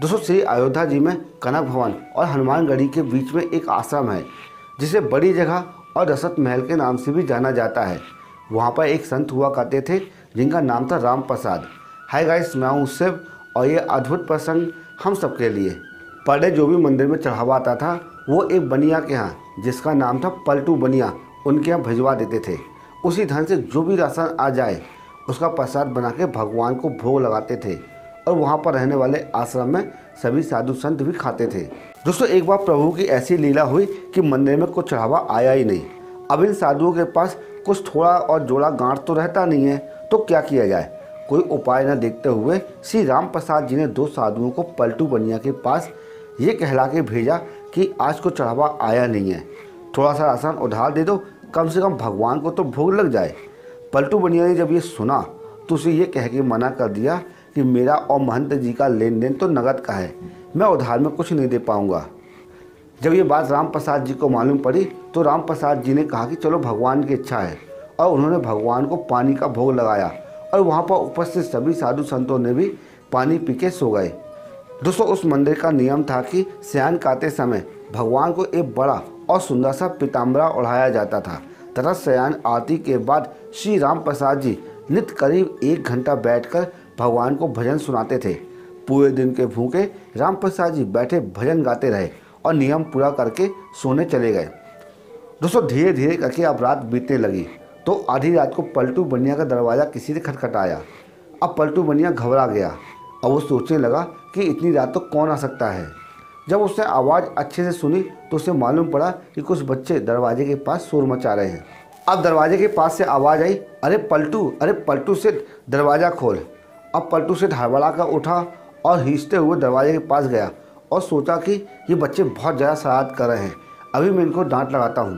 दोस्तों श्री अयोध्या जी में कनक भवन और हनुमानगढ़ी के बीच में एक आश्रम है जिसे बड़ी जगह और रसत महल के नाम से भी जाना जाता है। वहाँ पर एक संत हुआ करते थे जिनका नाम था राम प्रसाद। हाय गाइस, मैं हूँ शिव और ये अद्भुत प्रसंग हम सबके लिए। पहले जो भी मंदिर में चढ़ावा आता था वो एक बनिया के यहाँ, जिसका नाम था पलटू बनिया, उनके यहाँ भिजवा देते थे। उसी धन से जो भी राशन आ जाए उसका प्रसाद बना के भगवान को भोग लगाते थे और वहाँ पर रहने वाले आश्रम में सभी साधु संत भी खाते थे। दोस्तों एक बार प्रभु की ऐसी लीला हुई कि मंदिर में कुछ चढ़ावा आया ही नहीं। अब इन साधुओं के पास कुछ थोड़ा और जोड़ा गांठ तो रहता नहीं है, तो क्या किया जाए। कोई उपाय न देखते हुए श्री राम प्रसाद जी ने दो साधुओं को पलटू बनिया के पास ये कहला के भेजा कि आज को चढ़ावा आया नहीं है, थोड़ा सा राशन उधार दे दो, कम से कम भगवान को तो भोग लग जाए। पलटू बनिया ने जब ये सुना तो उसे ये कह के मना कर दिया कि मेरा और महंत जी का लेन देन तो नगद का है, मैं उधार में कुछ नहीं दे पाऊँगा। जब ये बात राम प्रसाद जी को मालूम पड़ी तो राम प्रसाद जी ने कहा कि चलो भगवान की इच्छा है, और उन्होंने भगवान को पानी का भोग लगाया और वहाँ पर उपस्थित सभी साधु संतों ने भी पानी पी के सो गए। दोस्तों उस मंदिर का नियम था कि स्यान काते समय भगवान को एक बड़ा और सुंदर सा पीताम्बरा ओढ़ाया जाता था तथा स्यान आरती के बाद श्री राम प्रसाद जी नित्य करीब 1 घंटा बैठकर भगवान को भजन सुनाते थे। पूरे दिन के भूखे राम प्रसाद जी बैठे भजन गाते रहे और नियम पूरा करके सोने चले गए। दोस्तों धीरे धीरे करके अब रात बीतने लगी तो आधी रात को पलटू बनिया का दरवाज़ा किसी ने खटखटाया। अब पलटू बनिया घबरा गया और वो सोचने लगा कि इतनी रात तो कौन आ सकता है। जब उसने आवाज़ अच्छे से सुनी तो उसे मालूम पड़ा कि कुछ बच्चे दरवाजे के पास शोर मचा रहे हैं। अब दरवाजे के पास से आवाज़ आई, अरे पलटू सेठ दरवाज़ा खोल। अब पलटू सेठ हड़बड़ा कर उठा और हिचते हुए दरवाजे के पास गया और सोचा कि ये बच्चे बहुत ज़्यादा शरारत कर रहे हैं, अभी मैं इनको डांट लगाता हूँ।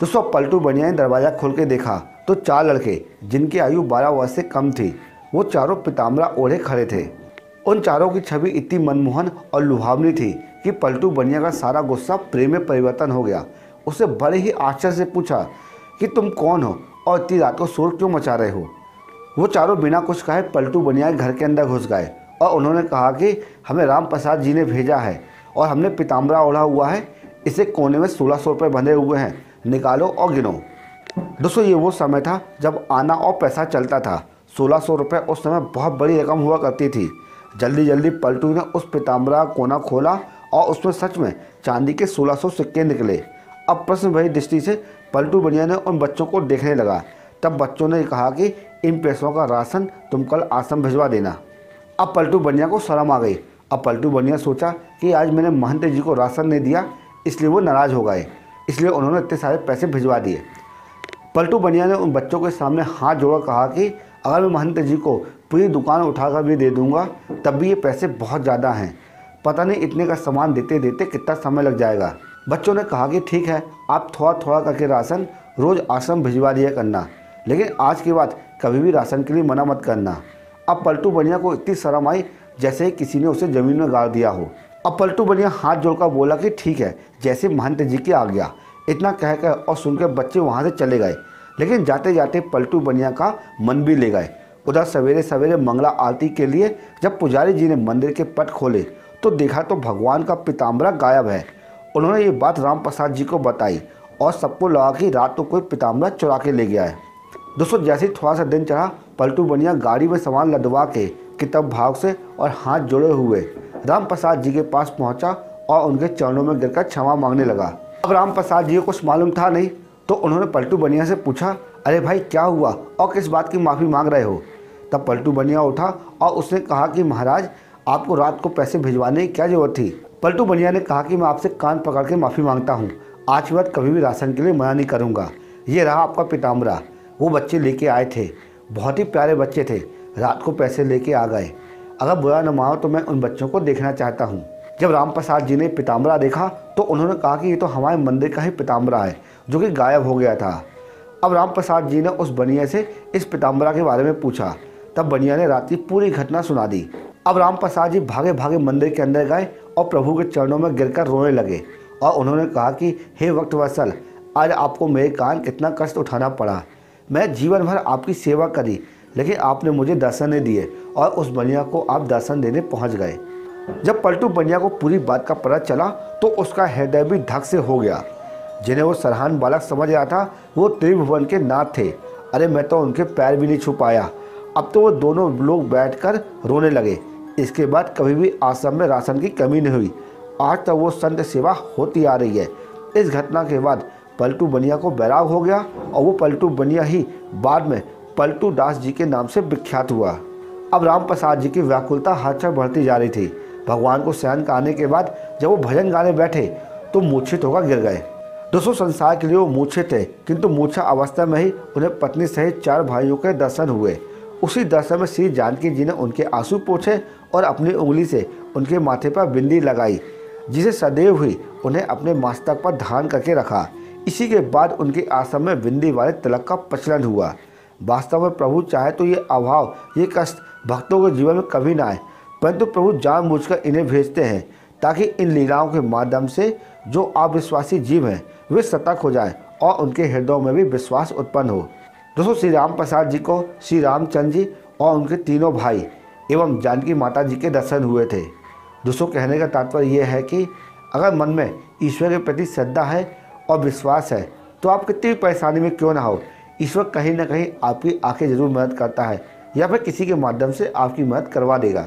दोस्तों पलटू बनिया ने दरवाज़ा खोल के देखा तो 4 लड़के जिनकी आयु 12 वर्ष से कम थी, वो चारों पीताम्बरा ओढ़े खड़े थे। उन चारों की छवि इतनी मनमोहन और लुभावनी थी कि पलटू बनिया का सारा गुस्सा प्रेम में परिवर्तन हो गया। उसने बड़े ही आश्चर्य से पूछा कि तुम कौन हो और इतनी रात को शोर क्यों मचा रहे हो। वो चारों बिना कुछ कहे पलटू बनिया के घर के अंदर घुस गए और उन्होंने कहा कि हमें राम प्रसाद जी ने भेजा है और हमने पीताम्बरा ओढ़ा हुआ है, इसे कोने में 1600 रुपये बंधे हुए हैं, निकालो और गिनो। दोस्तों ये वो समय था जब आना और पैसा चलता था। 1600 रुपये उस समय बहुत बड़ी रकम हुआ करती थी। जल्दी जल्दी पलटू ने उस पीताम्बरा कोना खोला और उसमें सच में चांदी के 1600 सिक्के निकले। अब प्रश्न भरी दृष्टि से पलटू बनिया ने उन बच्चों को देखने लगा। तब बच्चों ने कहा कि इन पैसों का राशन तुम कल आश्रम भिजवा देना। अब पलटू बनिया को शर्म आ गई। अब पलटू बनिया सोचा कि आज मैंने महंत जी को राशन नहीं दिया, इसलिए वो नाराज़ हो गए, इसलिए उन्होंने इतने सारे पैसे भिजवा दिए। पलटू बनिया ने उन बच्चों के सामने हाथ जोड़कर कहा कि अगर मैं महंत जी को पूरी दुकान उठाकर भी दे दूंगा तब भी ये पैसे बहुत ज़्यादा हैं, पता नहीं इतने का सामान देते देते कितना समय लग जाएगा। बच्चों ने कहा कि ठीक है, आप थोड़ा थोड़ा करके राशन रोज़ आश्रम भिजवा दिया करना, लेकिन आज के बाद कभी भी राशन के लिए मना मत करना। अब पलटू बनिया को इतनी शर्म आई जैसे किसी ने उसे ज़मीन में गाड़ दिया हो। अब पलटू बनिया हाथ जोड़कर बोला कि ठीक है, जैसे महंत जी की आज्ञा। इतना कहकर और सुनकर बच्चे वहाँ से चले गए, लेकिन जाते जाते पलटू बनिया का मन भी ले गए। उधर सवेरे सवेरे मंगला आरती के लिए जब पुजारी जी ने मंदिर के पट खोले तो देखा तो भगवान का पीताम्बरा गायब है। उन्होंने ये बात राम प्रसाद जी को बताई और सबको लगा कि रात तो कोई पीताम्बरा चुरा के ले गया है। दोस्तों जैसे ही थोड़ा सा दिन चढ़ा पलटू बनिया गाड़ी में सामान लदवा के तब भाग से और हाथ जोड़े हुए राम प्रसाद जी के पास पहुंचा और उनके चरणों में गिरकर क्षमा मांगने लगा। अब राम प्रसाद जी को कुछ मालूम था नहीं, तो उन्होंने पलटू बनिया से पूछा, अरे भाई क्या हुआ और किस बात की माफ़ी मांग रहे हो। तब पलटू बनिया उठा और उसने कहा कि महाराज आपको रात को पैसे भिजवाने की क्या ज़रूरत थी। पलटू बनिया ने कहा कि मैं आपसे कान पकड़ के माफ़ी मांगता हूँ, आज के बाद कभी भी राशन के लिए मना नहीं करूँगा। ये रहा आपका पीताम्बरा, वो बच्चे लेके आए थे, बहुत ही प्यारे बच्चे थे, रात को पैसे लेके आ गए। अगर बुरा न मानो तो मैं उन बच्चों को देखना चाहता हूँ। जब राम प्रसाद जी ने पीताम्बरा देखा तो उन्होंने कहा कि ये तो हमारे मंदिर का ही पीताम्बरा है जो कि गायब हो गया था। अब राम प्रसाद जी ने उस बनिया से इस पीताम्बरा के बारे में पूछा। तब बनिया ने रात की पूरी घटना सुना दी। अब राम प्रसाद जी भागे भागे मंदिर के अंदर गए और प्रभु के चरणों में गिरकर रोने लगे और उन्होंने कहा कि हे वक्त वसल, आज आपको मेरे कान कितना कष्ट उठाना पड़ा। मैं जीवन भर आपकी सेवा करी, लेकिन आपने मुझे दर्शन नहीं दिए और उस बनिया को आप दर्शन देने पहुंच गए। जब पलटू बनिया को पूरी बात का पता चला तो उसका हृदय भी धक से हो गया। जिन्हें वो सरहान बालक समझ रहा था वो त्रिभुवन के नाथ थे। अरे मैं तो उनके पैर भी नहीं छू पाया। अब तो वो दोनों लोग बैठकर रोने लगे। इसके बाद कभी भी आश्रम में राशन की कमी नहीं हुई। आज तक वो संत सेवा होती आ रही है। इस घटना के बाद पलटू बनिया को बैराग हो गया और वो पलटू बनिया ही बाद में पलटू दास जी के नाम से विख्यात हुआ। अब राम प्रसाद जी की व्याकुलता हर क्षण बढ़ती जा रही थी। भगवान को शयन करने के बाद जब वो भजन गाने बैठे तो मूर्छित होकर गिर गए। दोस्तों, संसार के लिए वो मूर्छित थे, किंतु मूर्छा अवस्था में ही उन्हें पत्नी सहित 4 भाइयों के दर्शन हुए। उसी दर्शन में श्री जानकी जी ने उनके आंसू पोंछे और अपनी उंगली से उनके माथे पर बिंदी लगाई, जिसे सदैव ही उन्हें अपने मस्तक पर धारण करके रखा। इसी के बाद उनके आश्रम में बिंदी वाले तिलक का प्रचलन हुआ। वास्तव में प्रभु चाहे तो ये अभाव, ये कष्ट भक्तों के जीवन में कभी ना आए, परंतु प्रभु जानबूझकर इन्हें भेजते हैं ताकि इन लीलाओं के माध्यम से जो अविश्वासी जीव हैं वे सतर्क हो जाएं और उनके हृदयों में भी विश्वास उत्पन्न हो। दोस्तों, श्री राम प्रसाद जी को श्री रामचंद्र जी और उनके तीनों भाई एवं जानकी माता जी के दर्शन हुए थे। दोस्तों, कहने का तात्पर्य यह है कि अगर मन में ईश्वर के प्रति श्रद्धा है और विश्वास है तो आप कितनी परेशानी में क्यों ना हो, ईश्वर कहीं ना कहीं आपकी आंखें जरूर मदद करता है या फिर किसी के माध्यम से आपकी मदद करवा देगा।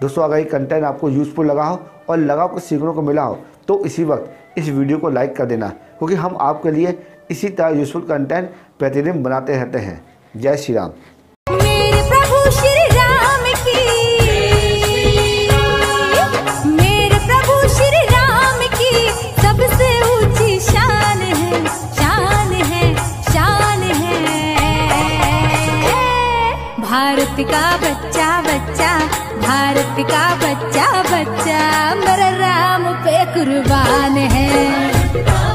दोस्तों, अगर ये कंटेंट आपको यूजफुल लगा हो और लगा कुछ सीखने को मिला हो तो इसी वक्त इस वीडियो को लाइक कर देना, क्योंकि हम आपके लिए इसी तरह यूजफुल कंटेंट प्रतिदिन बनाते रहते हैं। जय श्री राम। भारत का बच्चा बच्चा मेरा राम पे कुर्बान है।